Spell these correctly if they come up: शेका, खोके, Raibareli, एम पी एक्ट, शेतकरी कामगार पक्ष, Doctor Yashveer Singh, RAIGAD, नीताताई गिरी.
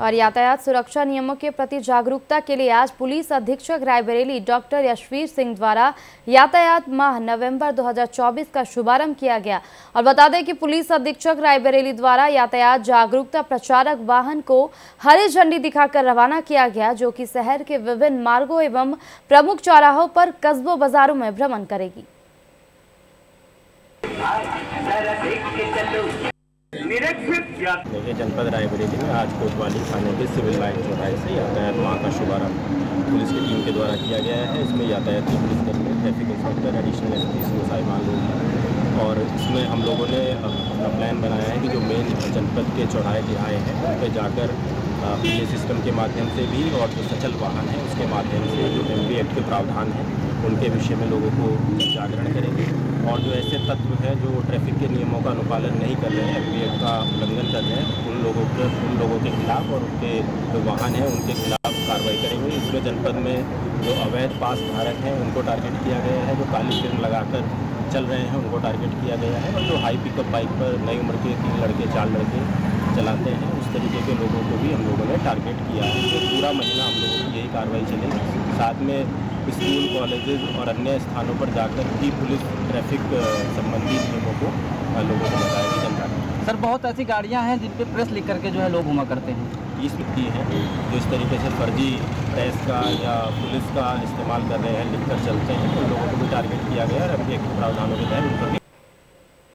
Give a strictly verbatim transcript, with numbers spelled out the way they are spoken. और यातायात सुरक्षा नियमों के प्रति जागरूकता के लिए आज पुलिस अधीक्षक रायबरेली डॉक्टर यशवीर सिंह द्वारा यातायात माह नवंबर दो हज़ार चौबीस का शुभारंभ किया गया। और बता दें कि पुलिस अधीक्षक रायबरेली द्वारा यातायात जागरूकता प्रचारक वाहन को हरी झंडी दिखाकर रवाना किया गया, जो कि शहर के विभिन्न मार्गों एवं प्रमुख चौराहों पर कस्बों बाजारों में भ्रमण करेगी। मुझे जनपद रायबरेली में आज कोतवाली थाने के सिविल लाइन चौराहे से यातायात माह का शुभारंभ पुलिस की टीम के द्वारा किया गया है। इसमें यातायात की पुलिस दल में traffic inspector additional S P C साहिबान लोग, और इसमें हम लोगों ने अपना प्लान बनाया है कि जो मेन जनपद के चौराहे के आए हैं उन पर जाकर ये सिस्टम के माध्यम से भी और जो सचल वाहन है उसके माध्यम से जो एम पी एक्ट के प्रावधान हैं उनके विषय में लोगों को जागरण करेंगे, और जो ऐसे तत्व हैं जो ट्रैफिक के नियमों का अनुपालन नहीं कर रहे हैं, एम पी एक्ट का उल्लंघन कर रहे हैं, उन लोगों के उन लोगों के खिलाफ और उनके जो वाहन हैं उनके खिलाफ कार्रवाई करेंगे। इसमें जनपद में जो अवैध पास धारक हैं उनको टारगेट किया गया है, जो काली फिल्म लगाकर चल रहे हैं उनको टारगेट किया गया है, और जो हाई पिकअप बाइक पर नई उम्र के तीन लड़के चार लड़के चलाते हैं उस तरीके के लोगों को भी हम लोगों ने टारगेट किया है। तो पूरा महीना हम लोगों की यही कार्रवाई चलेगी। साथ में स्कूल कॉलेजेस और अन्य स्थानों पर जाकर भी पुलिस ट्रैफिक संबंधी नियमों को लोगों को बताया चल रहा है। सर, बहुत ऐसी गाड़ियां हैं जिन पे प्रेस लिख करके जो है लोग घुमा करते हैं, ये स्थिति है जो इस तरीके से फर्जी प्रेस का या पुलिस का इस्तेमाल कर रहे हैं, लिख कर चलते हैं, तो लोगों को भी टारगेट किया गया है और अभी एक प्रावधानों के तहत उन पर